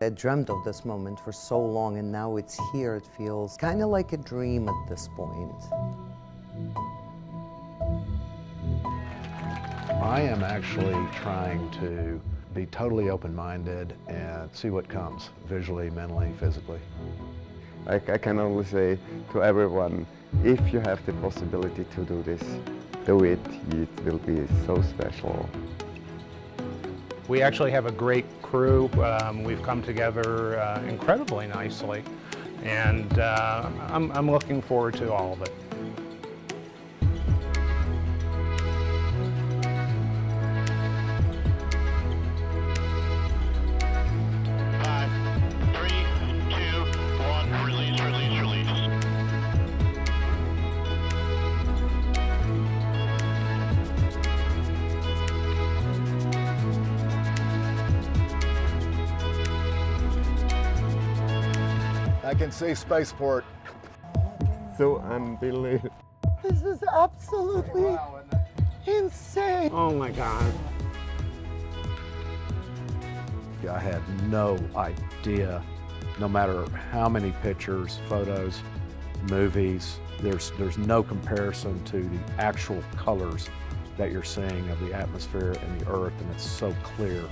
I dreamt of this moment for so long, and now it's here. It feels kind of like a dream at this point. I am actually trying to be totally open-minded and see what comes, visually, mentally, physically. I can only say to everyone, if you have the possibility to do this, do it. It will be so special. We actually have a great crew. We've come together incredibly nicely, and I'm looking forward to all of it. I can see spaceport. So unbelievable. This is absolutely insane. Oh my God. I had no idea, no matter how many pictures, photos, movies, there's no comparison to the actual colors that you're seeing of the atmosphere and the earth, and it's so clear.